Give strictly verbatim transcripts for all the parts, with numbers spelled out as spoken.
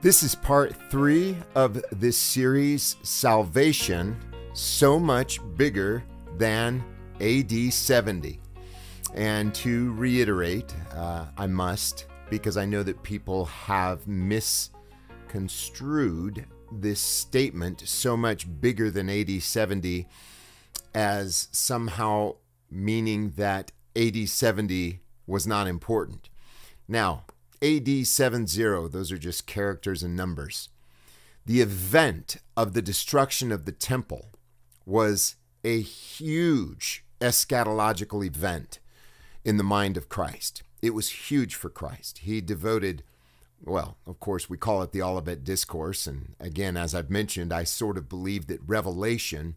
This is part three of this series, Salvation, So Much Bigger Than A D seventy. And to reiterate, uh, I must, because I know that people have misconstrued this statement, so much bigger than A D seventy, as somehow meaning that A D seventy was not important. Now, A D seventy, those are just characters and numbers. The event of the destruction of the temple was a huge eschatological event in the mind of Christ. It was huge for Christ. He devoted, well, of course, we call it the Olivet Discourse. And again, as I've mentioned, I sort of believe that Revelation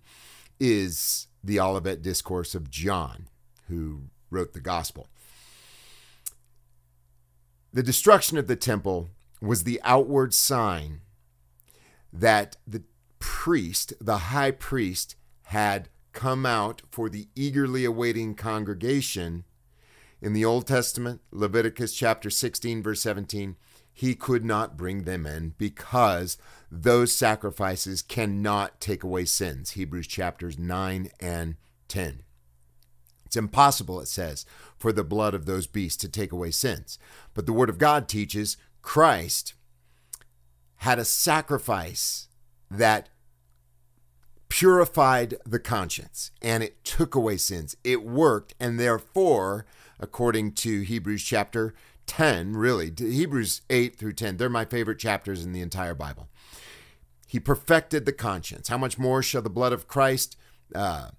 is the Olivet Discourse of John, who wrote the gospel. The destruction of the temple was the outward sign that the priest, the high priest, had come out for the eagerly awaiting congregation. In the Old Testament, Leviticus chapter sixteen, verse seventeen, he could not bring them in because those sacrifices cannot take away sins. Hebrews chapters nine and ten. It's impossible, it says, for the blood of those beasts to take away sins. But the Word of God teaches Christ had a sacrifice that purified the conscience and it took away sins. It worked, and therefore, according to Hebrews chapter ten, really, Hebrews eight through ten, they're my favorite chapters in the entire Bible. He perfected the conscience. How much more shall the blood of Christ uh,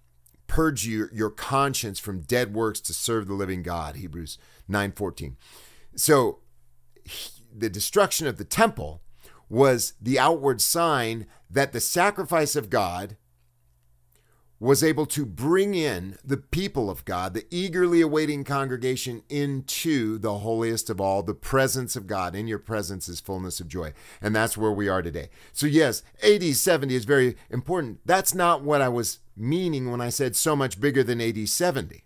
purge your, your conscience from dead works to serve the living God, Hebrews nine fourteen. So he, the destruction of the temple was the outward sign that the sacrifice of God was able to bring in the people of God, the eagerly awaiting congregation, into the holiest of all, the presence of God. In your presence is fullness of joy. And that's where we are today. So yes, A D seventy is very important. That's not what I was meaning when I said so much bigger than A D seventy.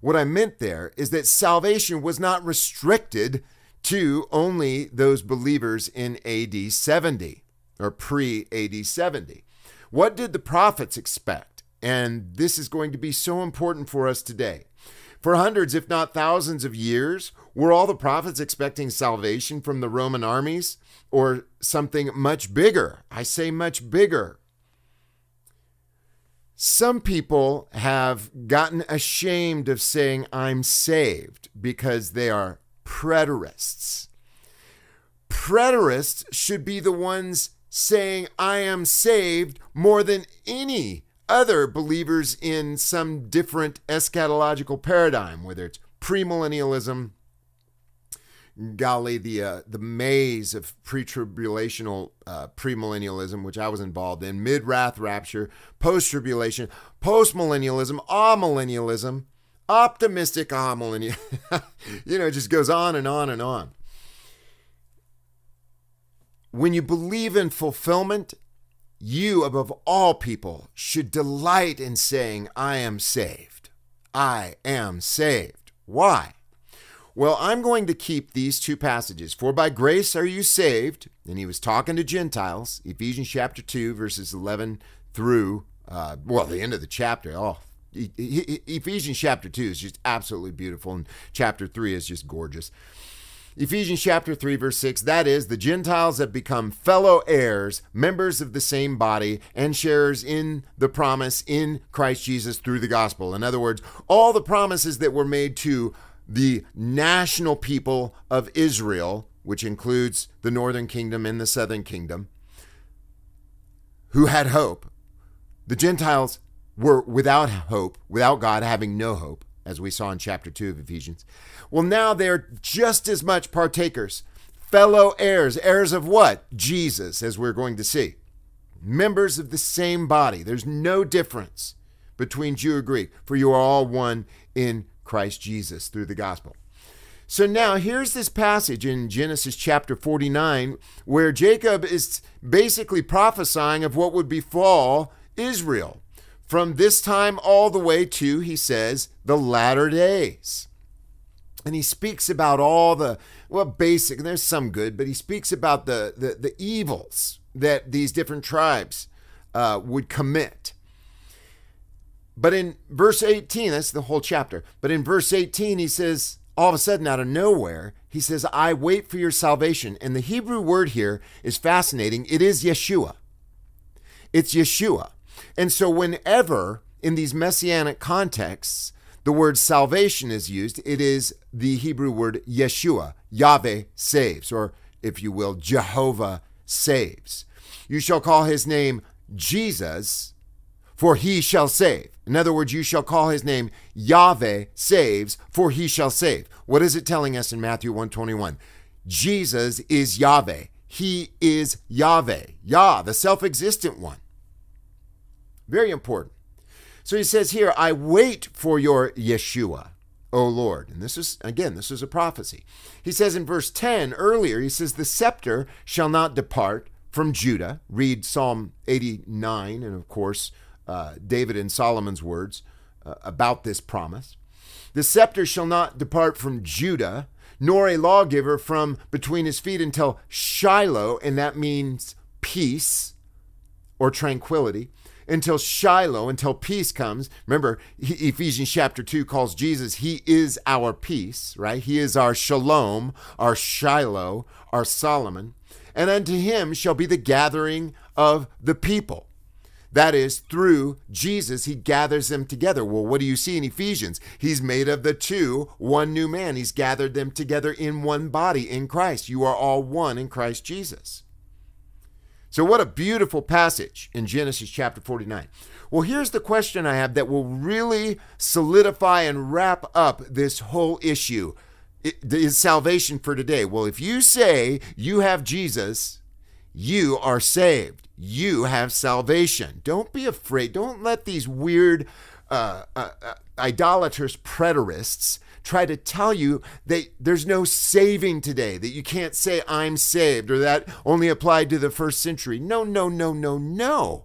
What I meant there is that salvation was not restricted to only those believers in A D seventy or pre A D seventy. What did the prophets expect? And this is going to be so important for us today. For hundreds, if not thousands of years, were all the prophets expecting salvation from the Roman armies or something much bigger? I say much bigger. Some people have gotten ashamed of saying I'm saved because they are preterists. Preterists should be the ones saying I am saved more than any other believers in some different eschatological paradigm, whether it's premillennialism. Golly, the uh, the maze of pre-tribulational uh, premillennialism, which I was involved in, mid-wrath rapture, post-tribulation, postmillennialism, amillennialism, optimistic amillennialism. You know, it just goes on and on and on. When you believe in fulfillment, you, above all people, should delight in saying, I am saved. I am saved. Why? Well, I'm going to keep these two passages. For by grace are you saved, and he was talking to Gentiles, Ephesians chapter two, verses eleven through, uh, well, the end of the chapter. Oh, e e Ephesians chapter two is just absolutely beautiful, and chapter three is just gorgeous. Ephesians chapter three, verse six, that is, the Gentiles have become fellow heirs, members of the same body, and sharers in the promise in Christ Jesus through the gospel. In other words, all the promises that were made to the national people of Israel, which includes the northern kingdom and the southern kingdom, who had hope. The Gentiles were without hope, without God, having no hope, as we saw in chapter two of Ephesians. Well, now they're just as much partakers, fellow heirs, heirs of what? Jesus, as we're going to see. Members of the same body. There's no difference between Jew or Greek, for you are all one in Christ Jesus through the gospel. So now here's this passage in Genesis chapter forty-nine where Jacob is basically prophesying of what would befall Israel from this time all the way to, he says, the latter days. And he speaks about all the, well, basic, and there's some good, but he speaks about the, the, the evils that these different tribes uh, would commit. But in verse eighteen, that's the whole chapter. But in verse eighteen, he says, all of a sudden, out of nowhere, he says, I wait for your salvation. And the Hebrew word here is fascinating. It is Yeshua. It's Yeshua. And so whenever in these Messianic contexts, the word salvation is used, it is the Hebrew word Yeshua. Yahweh saves, or if you will, Jehovah saves. You shall call his name Jesus, for he shall save. In other words, you shall call his name Yahweh saves, for he shall save. What is it telling us in Matthew one twenty-one? Jesus is Yahweh. He is Yahweh. Yah, the self-existent one. Very important. So he says here, I wait for your Yeshua, O Lord. And this is, again, this is a prophecy. He says in verse ten earlier, he says, the scepter shall not depart from Judah. Read Psalm eighty-nine, and of course, uh, David and Solomon's words uh, about this promise. The scepter shall not depart from Judah, nor a lawgiver from between his feet until Shiloh, and that means peace or tranquility. Until Shiloh, until peace comes. Remember, Ephesians chapter two calls Jesus, he is our peace, right? He is our shalom, our Shiloh, our Solomon. And unto him shall be the gathering of the people. That is, through Jesus, he gathers them together. Well, what do you see in Ephesians? He's made of the two one new man. He's gathered them together in one body, in Christ. You are all one in Christ Jesus. So what a beautiful passage in Genesis chapter forty-nine. Well, here's the question I have that will really solidify and wrap up this whole issue. It is salvation for today. Well, if you say you have Jesus, you are saved. You have salvation. Don't be afraid. Don't let these weird uh, uh, uh, idolatrous preterists try to tell you that there's no saving today, that you can't say I'm saved, or that only applied to the first century. No, no, no, no, no.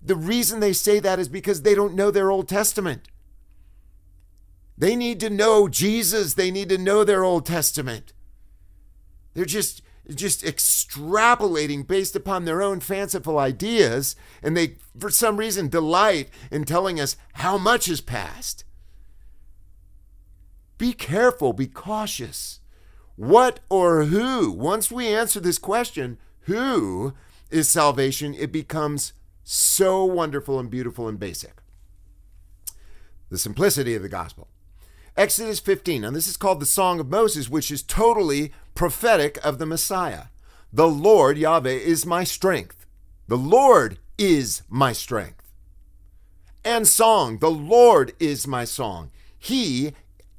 The reason they say that is because they don't know their Old Testament. They need to know Jesus. They need to know their Old Testament. They're just, just extrapolating based upon their own fanciful ideas, and they, for some reason, delight in telling us how much is past. Be careful, be cautious. What or who? Once we answer this question, who is salvation? It becomes so wonderful and beautiful and basic. The simplicity of the gospel. Exodus fifteen. Now this is called the Song of Moses, which is totally prophetic of the Messiah. The Lord, Yahweh, is my strength. The Lord is my strength. And song. The Lord is my song. He is.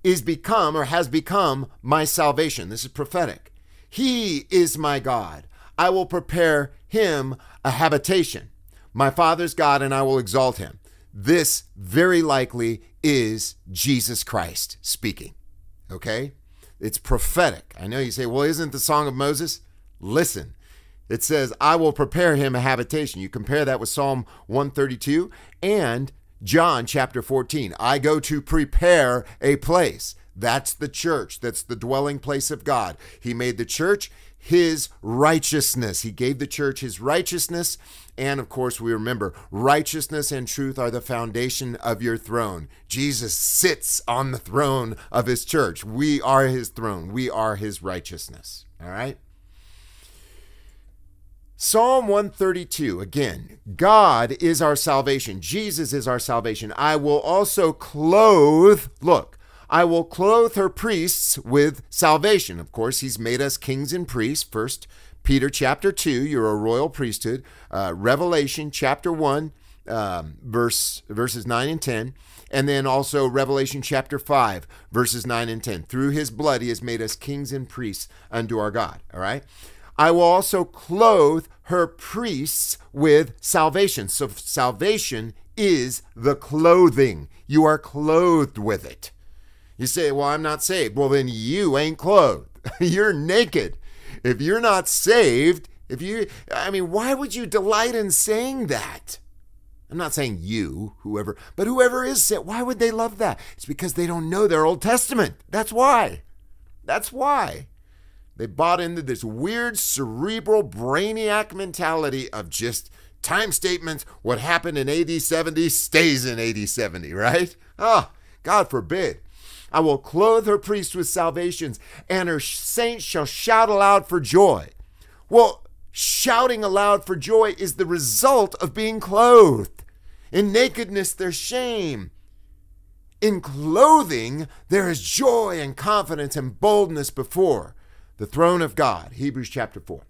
is become or has become my salvation. This is prophetic. He is my God. I will prepare him a habitation, my Father's God, and I will exalt him. This very likely is Jesus Christ speaking. Okay? It's prophetic. I know you say, well, isn't the Song of Moses? Listen. It says, I will prepare him a habitation. You compare that with Psalm one thirty-two and John chapter fourteen, I go to prepare a place. That's the church. That's the dwelling place of God. He made the church his righteousness. He gave the church his righteousness. And of course, we remember righteousness and truth are the foundation of your throne. Jesus sits on the throne of his church. We are his throne. We are his righteousness. All right. Psalm one thirty-two, again, God is our salvation. Jesus is our salvation. I will also clothe, look, I will clothe her priests with salvation. Of course, he's made us kings and priests. First Peter chapter two, you're a royal priesthood. Uh, Revelation chapter one, um, verse, verses nine and ten. And then also Revelation chapter five, verses nine and ten. Through his blood, he has made us kings and priests unto our God, all right? I will also clothe her priests with salvation. So salvation is the clothing. You are clothed with it. You say, well, I'm not saved. Well, then you ain't clothed. You're naked. If you're not saved, if you, I mean, why would you delight in saying that? I'm not saying you, whoever, but whoever is saved, why would they love that? It's because they don't know their Old Testament. That's why. That's why. They bought into this weird cerebral brainiac mentality of just time statements. What happened in A D seventy stays in A D seventy, right? Oh, God forbid. I will clothe her priests with salvations, and her saints shall shout aloud for joy. Well, shouting aloud for joy is the result of being clothed. In nakedness, there's shame. In clothing, there is joy and confidence and boldness before the throne of God, Hebrews chapter four.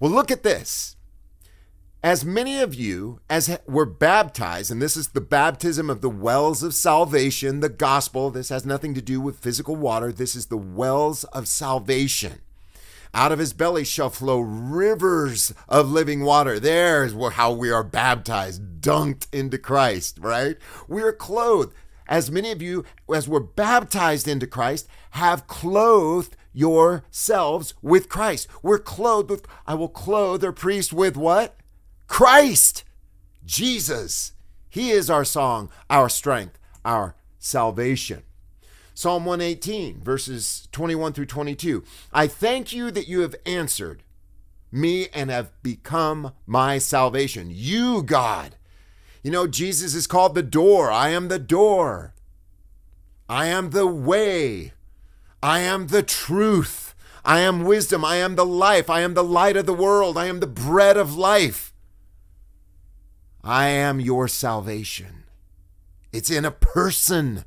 Well, look at this. As many of you as were baptized, and this is the baptism of the wells of salvation, the gospel. This has nothing to do with physical water. This is the wells of salvation. Out of his belly shall flow rivers of living water. There's how we are baptized, dunked into Christ, right? We are clothed. As many of you as were baptized into Christ have clothed yourselves with Christ. We're clothed with, I will clothe their priest with what? Christ, Jesus. He is our song, our strength, our salvation. Psalm one eighteen, verses twenty-one through twenty-two. I thank you that you have answered me and have become my salvation. You, God. You know, Jesus is called the door. I am the door. I am the way. I am the truth. I am wisdom. I am the life. I am the light of the world. I am the bread of life. I am your salvation. It's in a person.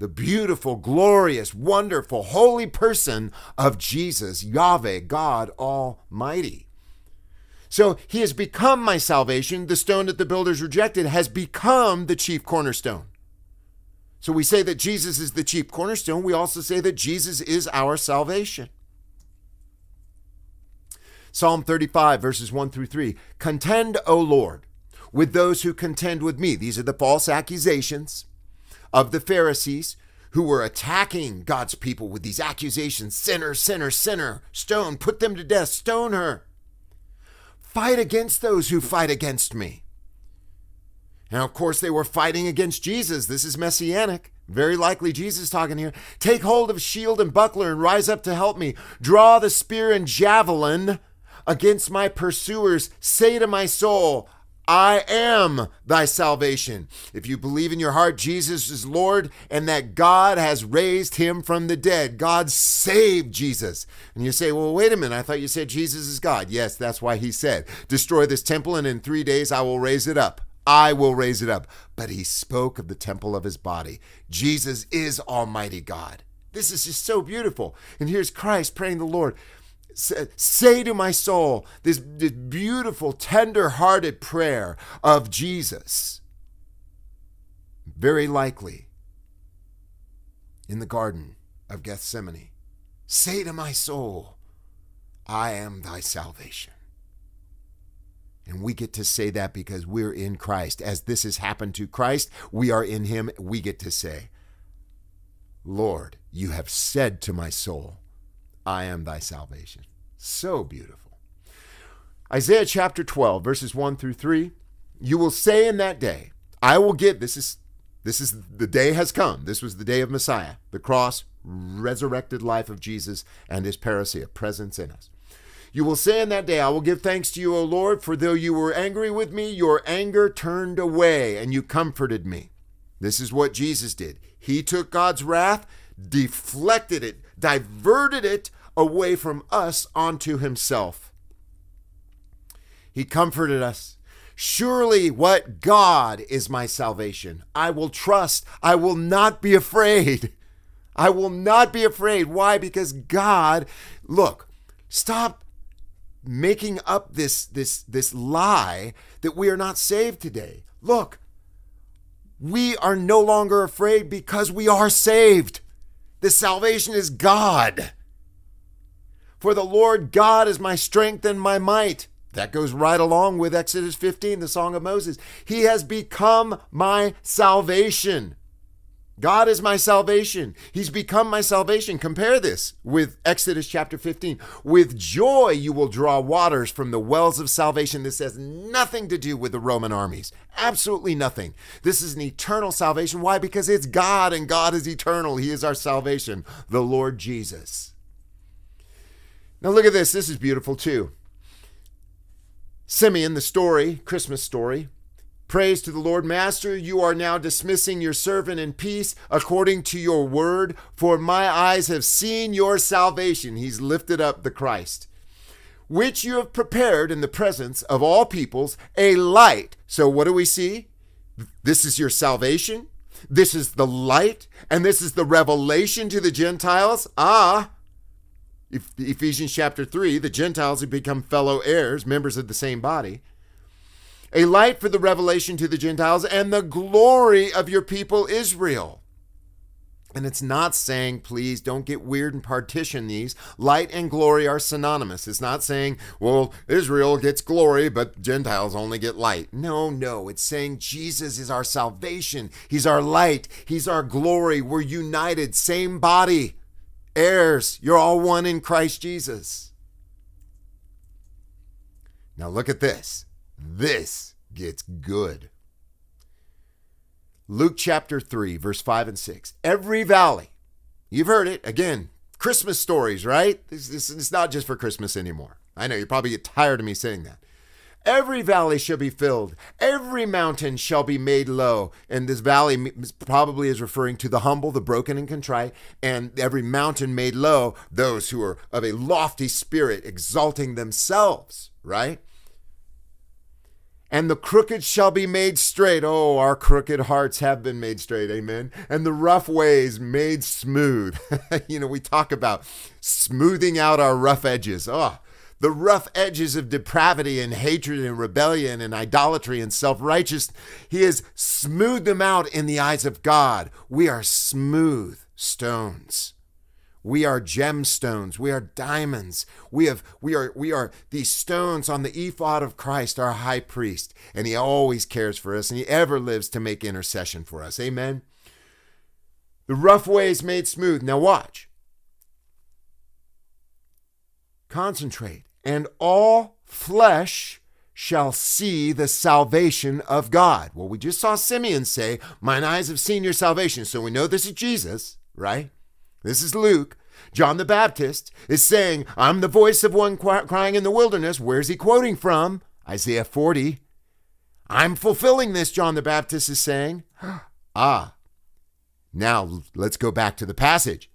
The beautiful, glorious, wonderful, holy person of Jesus, Yahweh, God Almighty. So he has become my salvation. The stone that the builders rejected has become the chief cornerstone. So we say that Jesus is the chief cornerstone. We also say that Jesus is our salvation. Psalm thirty-five, verses one through three. Contend, O Lord, with those who contend with me. These are the false accusations of the Pharisees who were attacking God's people with these accusations. Sinner, sinner, sinner, stone, put them to death, stone her. Fight against those who fight against me. Now, of course, they were fighting against Jesus. This is Messianic. Very likely Jesus talking here. Take hold of shield and buckler and rise up to help me. Draw the spear and javelin against my pursuers. Say to my soul, I am thy salvation. If you believe in your heart Jesus is Lord and that God has raised him from the dead, God saved Jesus. And you say, well, wait a minute. I thought you said Jesus is God. Yes, that's why he said, destroy this temple and in three days I will raise it up. I will raise it up. But he spoke of the temple of his body. Jesus is Almighty God. This is just so beautiful. And here's Christ praying the Lord. Say to my soul, this, this beautiful, tender-hearted prayer of Jesus. Very likely in the Garden of Gethsemane. Say to my soul, I am thy salvation. And we get to say that because we're in Christ. As this has happened to Christ, we are in him. We get to say, Lord, you have said to my soul, I am thy salvation. So beautiful. Isaiah chapter twelve, verses one through three. You will say in that day, I will give, this is, this is, the day has come. This was the day of Messiah, the cross, resurrected life of Jesus and his parousia, presence in us. You will say in that day, I will give thanks to you, O Lord, for though you were angry with me, your anger turned away and you comforted me. This is what Jesus did. He took God's wrath, deflected it, diverted it away from us onto himself. He comforted us. Surely what God is my salvation. I will trust. I will not be afraid. I will not be afraid. Why? Because God, look, stop making up this, this, this lie that we are not saved today. Look, we are no longer afraid because we are saved. The salvation is God. For the Lord God is my strength and my might. That goes right along with Exodus fifteen, the Song of Moses. He has become my salvation. God is my salvation. He's become my salvation. Compare this with Exodus chapter fifteen. With joy you will draw waters from the wells of salvation. This has nothing to do with the Roman armies. Absolutely nothing. This is an eternal salvation. Why? Because it's God, and God is eternal. He is our salvation, the Lord Jesus. Now look at this. This is beautiful too. Simeon, the story, Christmas story. Praise to the Lord. Master, you are now dismissing your servant in peace according to your word, for my eyes have seen your salvation. He's lifted up the Christ, which you have prepared in the presence of all peoples, a light. So what do we see? This is your salvation. This is the light. And this is the revelation to the Gentiles. Ah, Ephesians chapter three, the Gentiles have become fellow heirs, members of the same body. A light for the revelation to the Gentiles and the glory of your people Israel. And it's not saying, please don't get weird and partition these. Light and glory are synonymous. It's not saying, well, Israel gets glory, but Gentiles only get light. No, no. It's saying Jesus is our salvation. He's our light. He's our glory. We're united, same body, heirs. You're all one in Christ Jesus. Now look at this. This gets good. Luke chapter three, verse five and six. Every valley, you've heard it. Again, Christmas stories, right? This, this, it's not just for Christmas anymore. I know you probably get tired of me saying that. Every valley shall be filled. Every mountain shall be made low. And this valley probably is referring to the humble, the broken and contrite, and every mountain made low, those who are of a lofty spirit, exalting themselves, right? And the crooked shall be made straight. Oh, our crooked hearts have been made straight. Amen. And the rough ways made smooth. You know, we talk about smoothing out our rough edges. Oh, the rough edges of depravity and hatred and rebellion and idolatry and self-righteousness. He has smoothed them out in the eyes of God. We are smooth stones. We are gemstones. We are diamonds. We have, we are, we are these stones on the ephod of Christ, our high priest. And he always cares for us, and he ever lives to make intercession for us. Amen. The rough ways made smooth. Now watch. Concentrate. And all flesh shall see the salvation of God. Well, we just saw Simeon say, mine eyes have seen your salvation. So we know this is Jesus, right? This is Luke. John the Baptist is saying, I'm the voice of one crying in the wilderness. Where's he quoting from? Isaiah forty. I'm fulfilling this, John the Baptist is saying. Ah, now let's go back to the passage.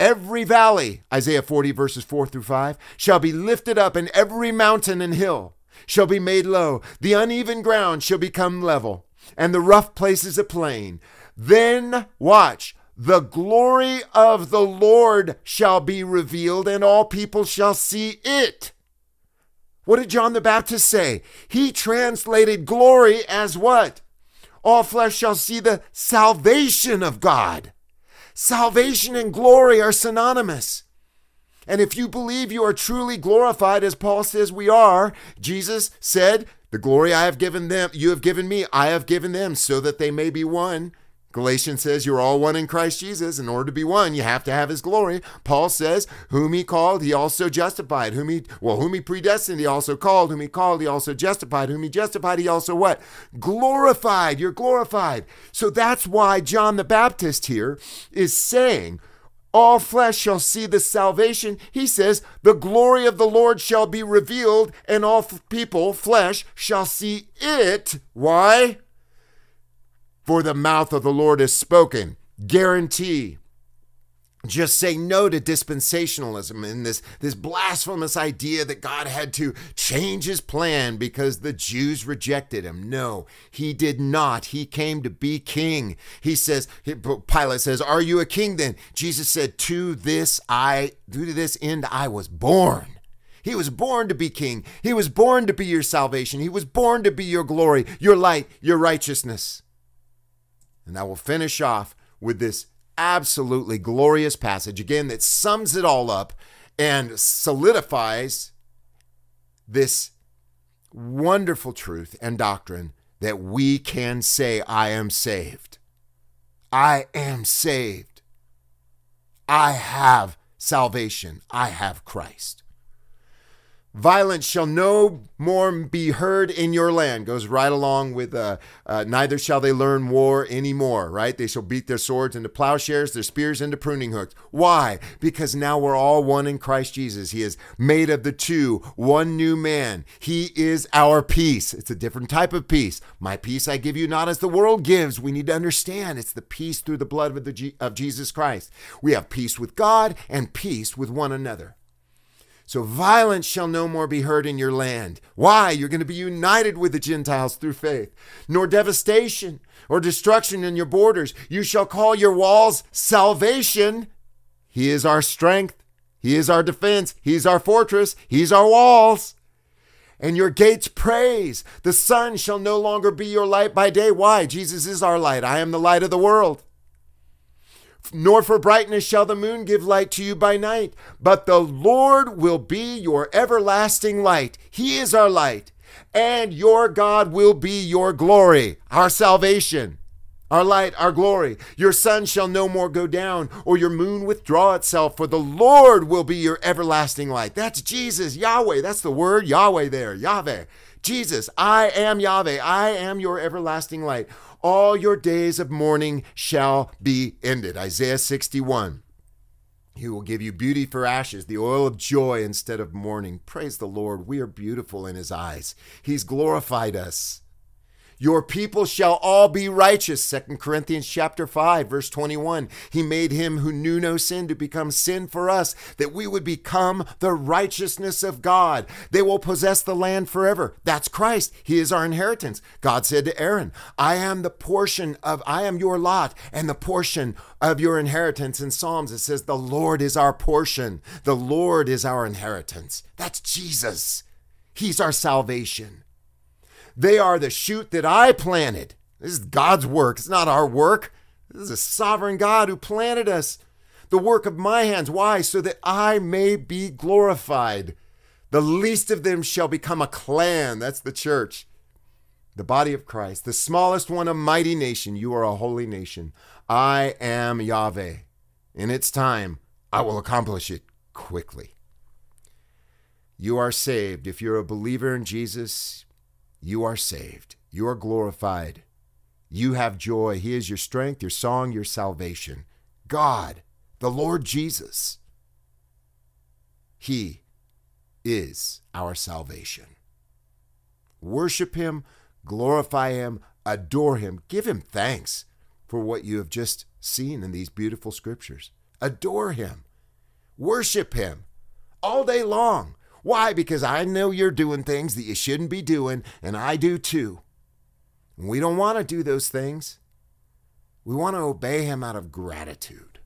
Every valley, Isaiah forty, verses four through five, shall be lifted up, and every mountain and hill shall be made low. The uneven ground shall become level, and the rough places a plain. Then, watch, the glory of the Lord shall be revealed, and all people shall see it. What did John the Baptist say? He translated glory as what? All flesh shall see the salvation of God. Salvation and glory are synonymous. And if you believe you are truly glorified, as Paul says we are, Jesus said, the glory I have given them, you have given me, I have given them, so that they may be one. Galatians says you're all one in Christ Jesus. In order to be one, you have to have his glory. Paul says, whom he called, he also justified. Whom he, well, whom he predestined, he also called. Whom he called, he also justified. Whom he justified, he also what? Glorified. You're glorified. So that's why John the Baptist here is saying, all flesh shall see the salvation. He says, the glory of the Lord shall be revealed, and all people, flesh, shall see it. Why? For the mouth of the Lord is spoken. Guarantee. Just say no to dispensationalism and this, this blasphemous idea that God had to change his plan because the Jews rejected him. No, he did not. He came to be king. He says, Pilate says, are you a king then? Jesus said, to this I, to this end I was born. He was born to be king. He was born to be your salvation. He was born to be your glory, your light, your righteousness. And I will finish off with this absolutely glorious passage, again, that sums it all up and solidifies this wonderful truth and doctrine that we can say, I am saved. I am saved. I have salvation. I have Christ. Violence shall no more be heard in your land. Goes right along with uh, uh, neither shall they learn war anymore, right? They shall beat their swords into plowshares, their spears into pruning hooks. Why? Because now we're all one in Christ Jesus. He is made of the two, one new man. He is our peace. It's a different type of peace. My peace I give you not as the world gives. We need to understand it's the peace through the blood of, the G of Jesus Christ. We have peace with God and peace with one another. So violence shall no more be heard in your land. Why? You're going to be united with the Gentiles through faith. Nor devastation or destruction in your borders. You shall call your walls salvation. He is our strength. He is our defense. He's our fortress. He's our walls. And your gates praise. The sun shall no longer be your light by day. Why? Jesus is our light. I am the light of the world. Nor for brightness shall the moon give light to you by night, but the Lord will be your everlasting light. He is our light, and your God will be your glory, our salvation, our light, our glory. Your sun shall no more go down, or your moon withdraw itself, for the Lord will be your everlasting light. That's Jesus, Yahweh. That's the word Yahweh there, Yahweh. Jesus, I am Yahweh. I am your everlasting light. All your days of mourning shall be ended. Isaiah sixty-one. He will give you beauty for ashes, the oil of joy instead of mourning. Praise the Lord. We are beautiful in his eyes. He's glorified us. Your people shall all be righteous. Second Corinthians chapter five, verse twenty-one. He made him who knew no sin to become sin for us, that we would become the righteousness of God. They will possess the land forever. That's Christ. He is our inheritance. God said to Aaron, I am the portion of, I am your lot and the portion of your inheritance. In Psalms, it says, the Lord is our portion. The Lord is our inheritance. That's Jesus. He's our salvation. They are the shoot that I planted. This is God's work. It's not our work. This is a sovereign God who planted us. The work of my hands. Why? So that I may be glorified. The least of them shall become a clan. That's the church. The body of Christ. The smallest one, a mighty nation. You are a holy nation. I am Yahweh. In its time, I will accomplish it quickly. You are saved. If you're a believer in Jesus, you are saved. You are glorified. You have joy. He is your strength, your song, your salvation. God, the Lord Jesus, he is our salvation. Worship him, glorify him, adore him. Give him thanks for what you have just seen in these beautiful scriptures. Adore him. Worship him all day long. Why? Because I know you're doing things that you shouldn't be doing, and I do too. We don't want to do those things. We want to obey him out of gratitude.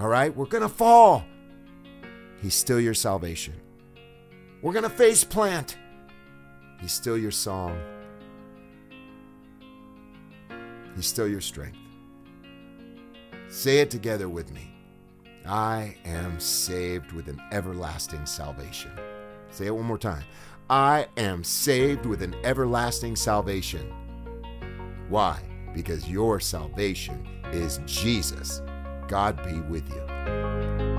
All right? We're going to fall. He's still your salvation. We're going to face plant. He's still your song. He's still your strength. Say it together with me. I am saved with an everlasting salvation. Say it one more time. I am saved with an everlasting salvation. Why? Because your salvation is Jesus. God be with you.